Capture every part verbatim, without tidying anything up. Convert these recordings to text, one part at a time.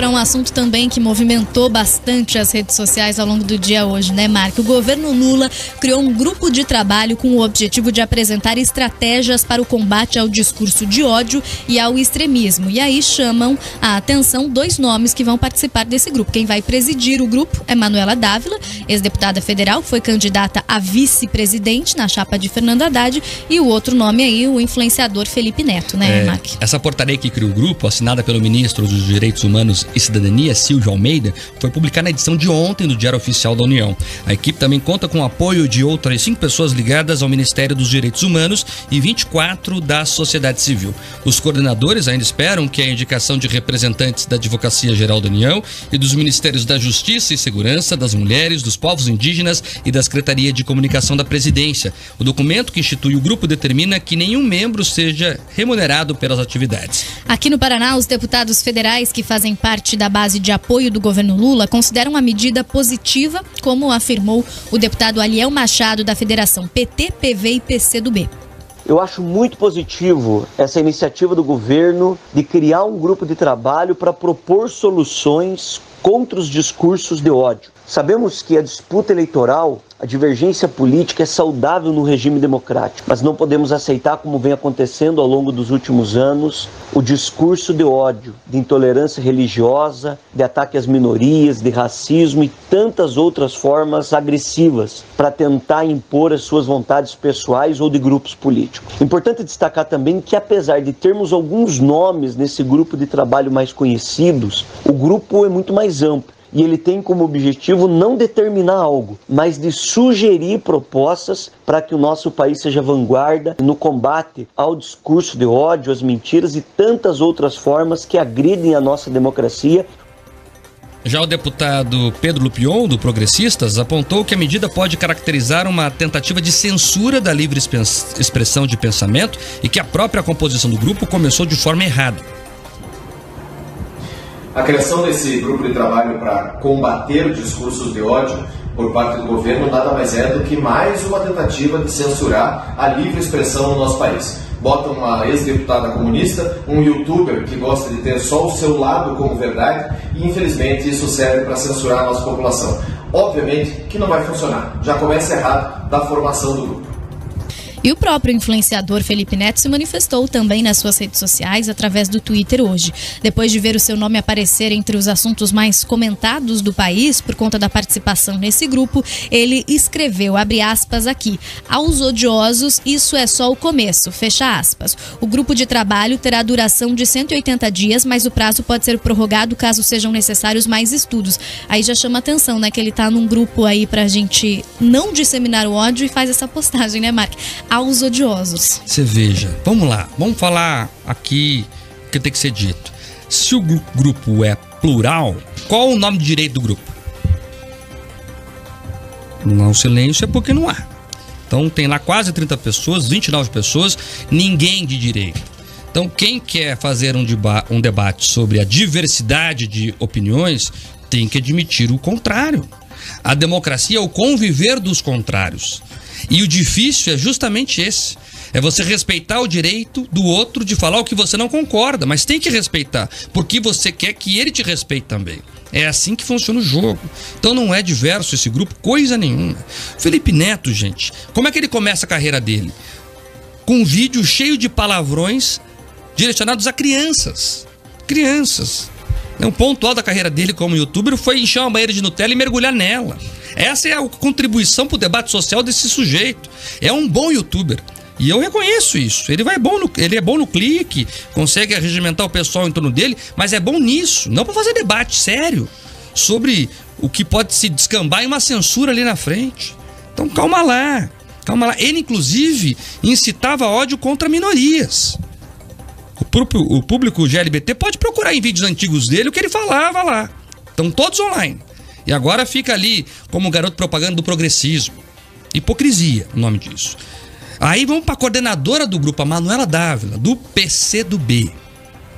para um assunto também que movimentou bastante as redes sociais ao longo do dia hoje, né, Marco? O governo Lula criou um grupo de trabalho com o objetivo de apresentar estratégias para o combate ao discurso de ódio e ao extremismo. E aí chamam a atenção dois nomes que vão participar desse grupo. Quem vai presidir o grupo é Manuela Dávila, ex-deputada federal, foi candidata a vice-presidente na chapa de Fernando Haddad, e o outro nome aí, o influenciador Felipe Neto, né, é, Marco? Essa portaria que criou o grupo, assinada pelo ministro dos Direitos Humanos e Cidadania, Silvio Almeida, foi publicada na edição de ontem do Diário Oficial da União. A equipe também conta com o apoio de outras cinco pessoas ligadas ao Ministério dos Direitos Humanos e vinte e quatro da sociedade civil. Os coordenadores ainda esperam que a indicação de representantes da Advocacia Geral da União e dos Ministérios da Justiça e Segurança, das Mulheres, dos Povos Indígenas e da Secretaria de Comunicação da Presidência. O documento que institui o grupo determina que nenhum membro seja remunerado pelas atividades. Aqui no Paraná, os deputados federais que fazem parte da base de apoio do governo Lula consideram a medida positiva, como afirmou o deputado Aliel Machado, da Federação P T, P V e P C do B. Eu acho muito positivo essa iniciativa do governo de criar um grupo de trabalho para propor soluções contra os discursos de ódio. Sabemos que a disputa eleitoral, a divergência política é saudável no regime democrático, mas não podemos aceitar, como vem acontecendo ao longo dos últimos anos, o discurso de ódio, de intolerância religiosa, de ataque às minorias, de racismo e tantas outras formas agressivas para tentar impor as suas vontades pessoais ou de grupos políticos. Importante destacar também que, apesar de termos alguns nomes nesse grupo de trabalho mais conhecidos, o grupo é muito mais amplo. E ele tem como objetivo não determinar algo, mas de sugerir propostas para que o nosso país seja vanguarda no combate ao discurso de ódio, às mentiras e tantas outras formas que agridem a nossa democracia. Já o deputado Pedro Lupion, do Progressistas, apontou que a medida pode caracterizar uma tentativa de censura da livre expressão de pensamento e que a própria composição do grupo começou de forma errada. A criação desse grupo de trabalho para combater discursos de ódio por parte do governo nada mais é do que mais uma tentativa de censurar a livre expressão no nosso país. Bota uma ex-deputada comunista, um youtuber que gosta de ter só o seu lado como verdade e, infelizmente, isso serve para censurar a nossa população. Obviamente que não vai funcionar. Já começa errado da formação do grupo. E o próprio influenciador Felipe Neto se manifestou também nas suas redes sociais através do Twitter hoje. Depois de ver o seu nome aparecer entre os assuntos mais comentados do país por conta da participação nesse grupo, ele escreveu, abre aspas aqui, aos odiosos, isso é só o começo, fecha aspas. O grupo de trabalho terá duração de cento e oitenta dias, mas o prazo pode ser prorrogado caso sejam necessários mais estudos. Aí já chama atenção, né, que ele tá num grupo aí pra gente não disseminar o ódio e faz essa postagem, né, Mark? Aos odiosos. Você veja, vamos lá, vamos falar aqui o que tem que ser dito. Se o grupo é plural, qual o nome de direito do grupo? Não há um silêncio, é porque não há. Então tem lá quase trinta pessoas, vinte e nove pessoas, ninguém de direito. Então quem quer fazer um, deba- um debate sobre a diversidade de opiniões tem que admitir o contrário. A democracia é o conviver dos contrários. E o difícil é justamente esse. É você respeitar o direito do outro de falar o que você não concorda, mas tem que respeitar, porque você quer que ele te respeite também. É assim que funciona o jogo. Então não é diverso esse grupo, coisa nenhuma. Felipe Neto, gente, como é que ele começa a carreira dele? Com um vídeo cheio de palavrões direcionados a crianças. Crianças. O ponto alto da carreira dele como youtuber foi encher uma banheira de Nutella e mergulhar nela. Essa é a contribuição para o debate social desse sujeito. É um bom youtuber. E eu reconheço isso. Ele, vai bom no, ele é bom no clique, consegue regimentar o pessoal em torno dele, mas é bom nisso. Não para fazer debate sério sobre o que pode se descambar em uma censura ali na frente. Então calma lá. Calma lá. Ele, inclusive, incitava ódio contra minorias. O público G L B T pode procurar em vídeos antigos dele o que ele falava lá. Estão todos online. E agora fica ali como garoto propaganda do progressismo. Hipocrisia, o nome disso. Aí vamos para a coordenadora do grupo, a Manuela Dávila, do P C do B.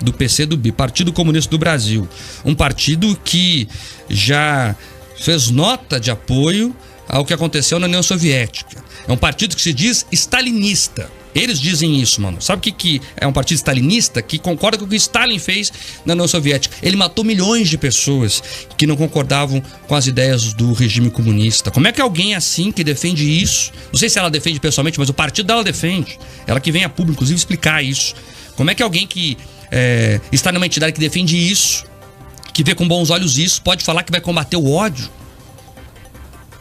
Do P C do B, Partido Comunista do Brasil. Um partido que já fez nota de apoio ao que aconteceu na União Soviética. É um partido que se diz stalinista. Eles dizem isso, mano. Sabe o que, que é um partido stalinista que concorda com o que Stalin fez na União Soviética? Ele matou milhões de pessoas que não concordavam com as ideias do regime comunista. Como é que alguém assim que defende isso... Não sei se ela defende pessoalmente, mas o partido dela defende. Ela que vem a público, inclusive, explicar isso. Como é que alguém que é, está numa entidade que defende isso, que vê com bons olhos isso, pode falar que vai combater o ódio?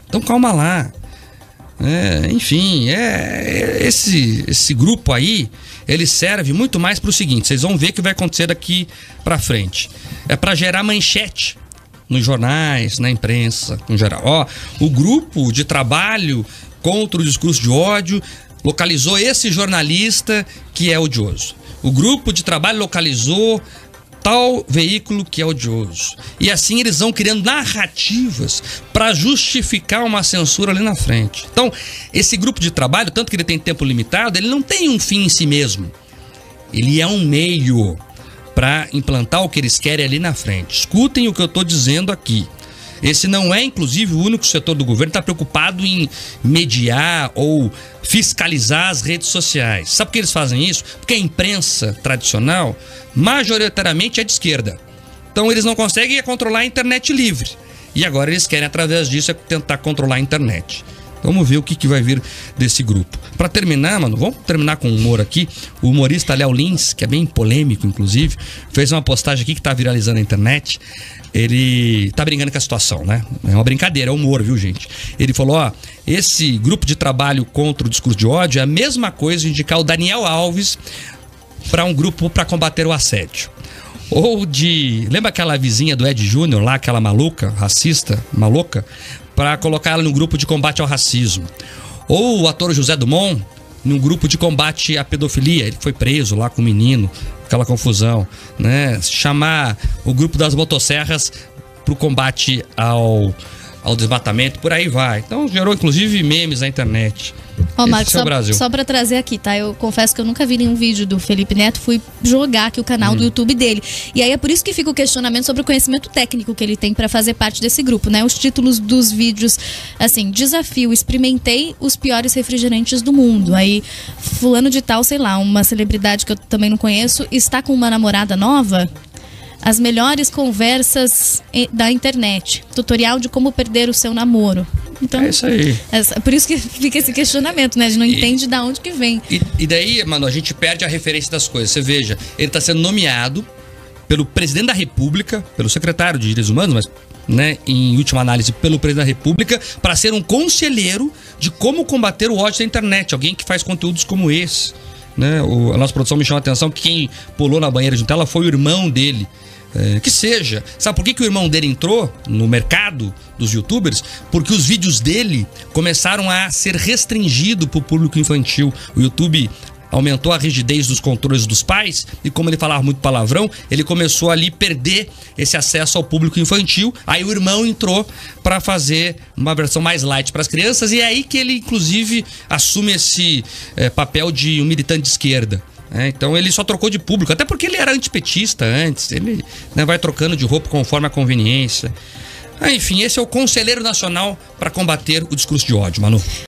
Então calma lá. É, enfim, é, esse, esse grupo aí, ele serve muito mais para o seguinte. Vocês vão ver o que vai acontecer daqui para frente. É para gerar manchete nos jornais, na imprensa, em geral. Ó, o grupo de trabalho contra o discurso de ódio localizou esse jornalista que é odioso. O grupo de trabalho localizou tal veículo que é odioso. E assim eles vão criando narrativas para justificar uma censura ali na frente. Então, esse grupo de trabalho, tanto que ele tem tempo limitado, ele não tem um fim em si mesmo. Ele é um meio para implantar o que eles querem ali na frente. Escutem o que eu estou dizendo aqui. Esse não é, inclusive, o único setor do governo que está preocupado em mediar ou fiscalizar as redes sociais. Sabe por que eles fazem isso? Porque a imprensa tradicional, majoritariamente, é de esquerda. Então, eles não conseguem controlar a internet livre. E agora eles querem, através disso, é tentar controlar a internet. Vamos ver o que, que vai vir desse grupo. Para terminar, mano, vamos terminar com humor aqui. O humorista Léo Lins, que é bem polêmico, inclusive, fez uma postagem aqui que tá viralizando na internet. Ele tá brincando com a situação, né? É uma brincadeira, é humor, viu, gente? Ele falou, ó, esse grupo de trabalho contra o discurso de ódio é a mesma coisa indicar o Daniel Alves para um grupo para combater o assédio. Ou de... Lembra aquela vizinha do Ed Júnior lá, aquela maluca, racista, maluca? Para colocar ela num grupo de combate ao racismo. Ou o ator José Dumont num grupo de combate à pedofilia. Ele foi preso lá com o menino, aquela confusão, né? Chamar o grupo das motosserras para o combate ao, ao desmatamento, por aí vai. Então gerou inclusive memes na internet. Ó, Marcos, só, só pra trazer aqui, tá? Eu confesso que eu nunca vi nenhum vídeo do Felipe Neto, fui jogar aqui o canal hum. do YouTube dele. E aí é por isso que fica o questionamento sobre o conhecimento técnico que ele tem pra fazer parte desse grupo, né? Os títulos dos vídeos, assim, desafio, experimentei os piores refrigerantes do mundo. Aí, fulano de tal, sei lá, uma celebridade que eu também não conheço, está com uma namorada nova... As melhores conversas da internet. Tutorial de como perder o seu namoro. Então, é isso aí. É por isso que fica esse questionamento, né? A gente não e, entende de onde que vem. E, e daí, mano, a gente perde a referência das coisas. Você veja, ele tá sendo nomeado pelo presidente da República, pelo secretário de Direitos Humanos, mas, né, em última análise, pelo presidente da República, para ser um conselheiro de como combater o ódio da internet. Alguém que faz conteúdos como esse. Né? O, a nossa produção me chamou a atenção que quem pulou na banheira de tela foi o irmão dele. É, que seja. Sabe por que, que o irmão dele entrou no mercado dos youtubers? Porque os vídeos dele começaram a ser restringidos para o público infantil. O YouTube aumentou a rigidez dos controles dos pais e como ele falava muito palavrão, ele começou ali a perder esse acesso ao público infantil. Aí o irmão entrou para fazer uma versão mais light para as crianças e é aí que ele, inclusive, assume esse é, papel de um militante de esquerda. É, então ele só trocou de público, até porque ele era antipetista antes, ele né, vai trocando de roupa conforme a conveniência. Ah, enfim, esse é o Conselheiro Nacional para combater o discurso de ódio, Manu.